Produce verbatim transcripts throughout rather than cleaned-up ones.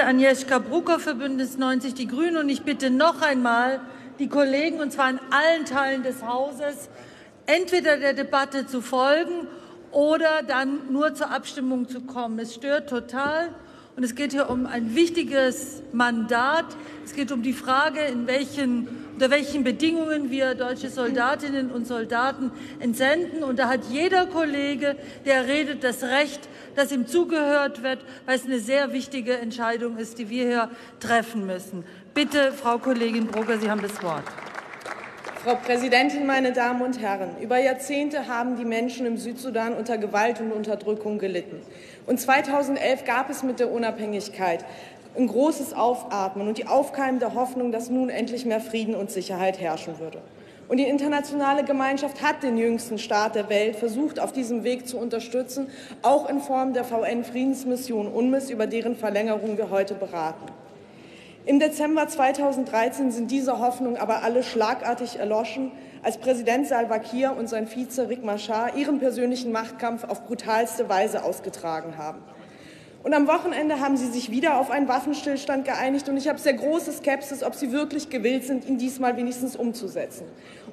Agnieszka Brugger für Bündnis neunzig Die Grünen, und ich bitte noch einmal die Kollegen, und zwar in allen Teilen des Hauses, entweder der Debatte zu folgen oder dann nur zur Abstimmung zu kommen. Es stört total, und es geht hier um ein wichtiges Mandat. Es geht um die Frage, in welchen, unter welchen Bedingungen wir deutsche Soldatinnen und Soldaten entsenden. Und da hat jeder Kollege, der redet, das Recht, dass ihm zugehört wird, weil es eine sehr wichtige Entscheidung ist, die wir hier treffen müssen. Bitte, Frau Kollegin Brugger, Sie haben das Wort. Frau Präsidentin, meine Damen und Herren! Über Jahrzehnte haben die Menschen im Südsudan unter Gewalt und Unterdrückung gelitten. Und zweitausendelf gab es mit der Unabhängigkeit ein großes Aufatmen und die aufkeimende Hoffnung, dass nun endlich mehr Frieden und Sicherheit herrschen würde. Und die internationale Gemeinschaft hat den jüngsten Staat der Welt versucht, auf diesem Weg zu unterstützen, auch in Form der V N-Friedensmission UNMISS, über deren Verlängerung wir heute beraten. Im Dezember zweitausenddreizehn sind diese Hoffnungen aber alle schlagartig erloschen, als Präsident Salva Kiir und sein Vize Riek Machar ihren persönlichen Machtkampf auf brutalste Weise ausgetragen haben. Und am Wochenende haben sie sich wieder auf einen Waffenstillstand geeinigt, und ich habe sehr große Skepsis, ob sie wirklich gewillt sind, ihn diesmal wenigstens umzusetzen.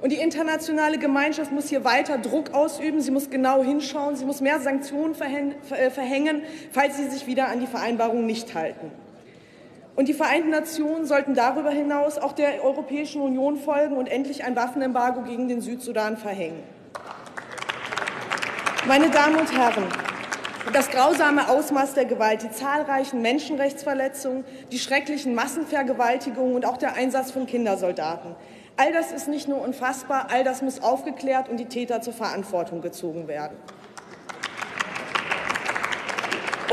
Und die internationale Gemeinschaft muss hier weiter Druck ausüben, sie muss genau hinschauen, sie muss mehr Sanktionen verhängen, falls sie sich wieder an die Vereinbarung nicht halten. Und die Vereinten Nationen sollten darüber hinaus auch der Europäischen Union folgen und endlich ein Waffenembargo gegen den Südsudan verhängen. Meine Damen und Herren, das grausame Ausmaß der Gewalt, die zahlreichen Menschenrechtsverletzungen, die schrecklichen Massenvergewaltigungen und auch der Einsatz von Kindersoldaten – all das ist nicht nur unfassbar, all das muss aufgeklärt und die Täter zur Verantwortung gezogen werden.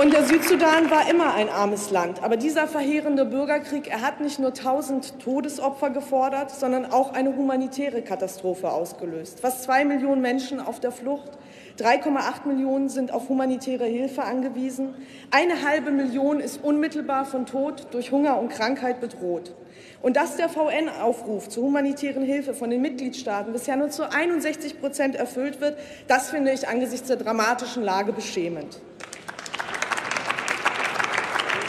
Und der Südsudan war immer ein armes Land. Aber dieser verheerende Bürgerkrieg, er hat nicht nur tausend Todesopfer gefordert, sondern auch eine humanitäre Katastrophe ausgelöst. Fast zwei Millionen Menschen auf der Flucht, drei Komma acht Millionen sind auf humanitäre Hilfe angewiesen, eine halbe Million ist unmittelbar von Tod durch Hunger und Krankheit bedroht. Und dass der V N-Aufruf zur humanitären Hilfe von den Mitgliedstaaten bisher nur zu einundsechzig Prozent erfüllt wird, das finde ich angesichts der dramatischen Lage beschämend.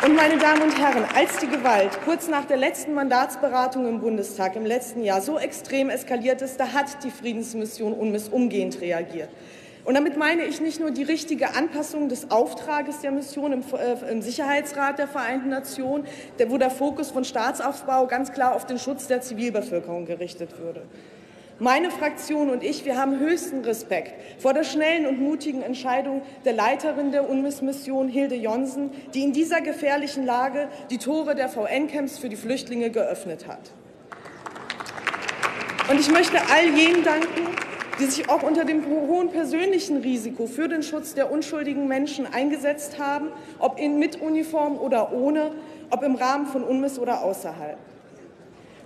Und meine Damen und Herren, als die Gewalt kurz nach der letzten Mandatsberatung im Bundestag im letzten Jahr so extrem eskaliert ist, da hat die Friedensmission UNMISS umgehend reagiert. Und damit meine ich nicht nur die richtige Anpassung des Auftrages der Mission im, äh, im Sicherheitsrat der Vereinten Nationen, der, wo der Fokus von Staatsaufbau ganz klar auf den Schutz der Zivilbevölkerung gerichtet würde. Meine Fraktion und ich, wir haben höchsten Respekt vor der schnellen und mutigen Entscheidung der Leiterin der UNMISS-Mission, Hilde Johnson, die in dieser gefährlichen Lage die Tore der V N-Camps für die Flüchtlinge geöffnet hat. Und ich möchte all jenen danken, die sich auch unter dem hohen persönlichen Risiko für den Schutz der unschuldigen Menschen eingesetzt haben, ob in mit Uniform oder ohne, ob im Rahmen von UNMISS oder außerhalb.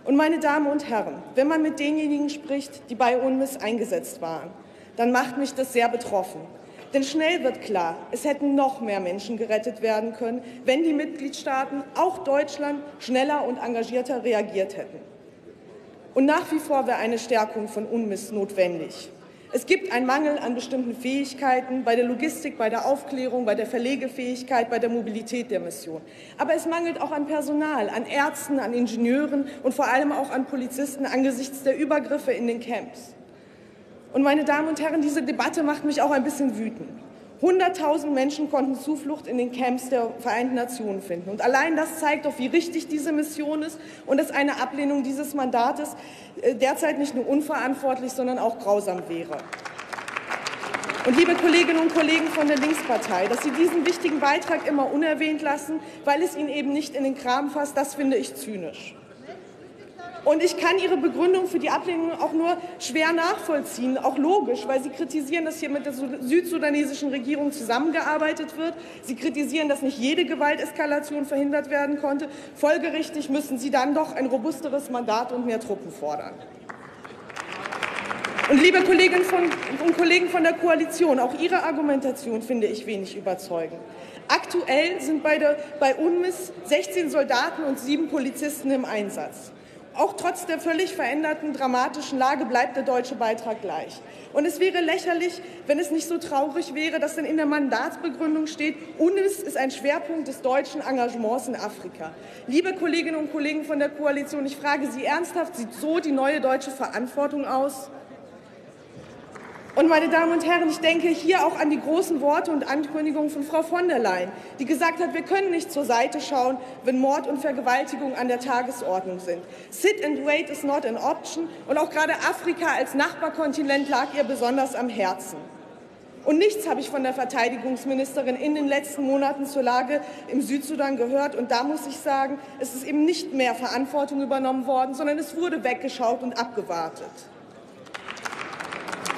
Und meine Damen und Herren, wenn man mit denjenigen spricht, die bei UNMISS eingesetzt waren, dann macht mich das sehr betroffen. Denn schnell wird klar, es hätten noch mehr Menschen gerettet werden können, wenn die Mitgliedstaaten, auch Deutschland, schneller und engagierter reagiert hätten. Und nach wie vor wäre eine Stärkung von UNMISS notwendig. Es gibt einen Mangel an bestimmten Fähigkeiten bei der Logistik, bei der Aufklärung, bei der Verlegefähigkeit, bei der Mobilität der Mission. Aber es mangelt auch an Personal, an Ärzten, an Ingenieuren und vor allem auch an Polizisten angesichts der Übergriffe in den Camps. Und meine Damen und Herren, diese Debatte macht mich auch ein bisschen wütend. hunderttausend Menschen konnten Zuflucht in den Camps der Vereinten Nationen finden. Und allein das zeigt doch, wie richtig diese Mission ist und dass eine Ablehnung dieses Mandates derzeit nicht nur unverantwortlich, sondern auch grausam wäre. Und liebe Kolleginnen und Kollegen von der Linkspartei, dass Sie diesen wichtigen Beitrag immer unerwähnt lassen, weil es Ihnen eben nicht in den Kram fasst, das finde ich zynisch. Und ich kann Ihre Begründung für die Ablehnung auch nur schwer nachvollziehen, auch logisch, weil Sie kritisieren, dass hier mit der südsudanesischen Regierung zusammengearbeitet wird. Sie kritisieren, dass nicht jede Gewalteskalation verhindert werden konnte. Folgerichtig müssen Sie dann doch ein robusteres Mandat und mehr Truppen fordern. Und liebe Kolleginnen und Kollegen von der Koalition, auch Ihre Argumentation finde ich wenig überzeugend. Aktuell sind bei, der, bei UNMISS sechzehn Soldaten und sieben Polizisten im Einsatz. Auch trotz der völlig veränderten, dramatischen Lage bleibt der deutsche Beitrag gleich. Und es wäre lächerlich, wenn es nicht so traurig wäre, dass dann in der Mandatsbegründung steht, UNMISS ist ein Schwerpunkt des deutschen Engagements in Afrika. Liebe Kolleginnen und Kollegen von der Koalition, ich frage Sie ernsthaft, sieht so die neue deutsche Verantwortung aus? Und, meine Damen und Herren, ich denke hier auch an die großen Worte und Ankündigungen von Frau von der Leyen, die gesagt hat, wir können nicht zur Seite schauen, wenn Mord und Vergewaltigung an der Tagesordnung sind. Sit and wait is not an option. Und auch gerade Afrika als Nachbarkontinent lag ihr besonders am Herzen. Und nichts habe ich von der Verteidigungsministerin in den letzten Monaten zur Lage im Südsudan gehört. Und da muss ich sagen, es ist eben nicht mehr Verantwortung übernommen worden, sondern es wurde weggeschaut und abgewartet.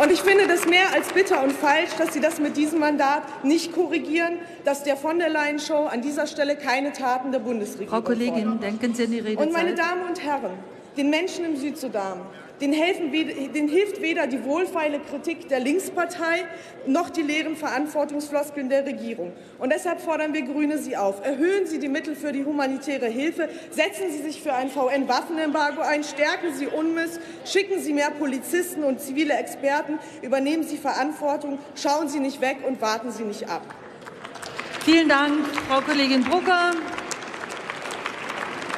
Und ich finde das mehr als bitter und falsch, dass Sie das mit diesem Mandat nicht korrigieren, dass der von der Leyen-Show an dieser Stelle keine Taten der Bundesregierung fordert. Frau Kollegin, denken Sie an die Redezeit. Und, meine Damen und Herren, den Menschen im Südsudan, denen helfen, denen hilft weder die wohlfeile Kritik der Linkspartei noch die leeren Verantwortungsfloskeln der Regierung. Und deshalb fordern wir Grüne Sie auf. Erhöhen Sie die Mittel für die humanitäre Hilfe. Setzen Sie sich für ein V N-Waffenembargo ein. Stärken Sie UNMISS. Schicken Sie mehr Polizisten und zivile Experten. Übernehmen Sie Verantwortung. Schauen Sie nicht weg und warten Sie nicht ab. Vielen Dank, Frau Kollegin Brugger.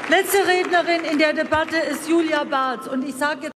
Letzte Rednerin in der Debatte ist Julia Barth. Und ich sage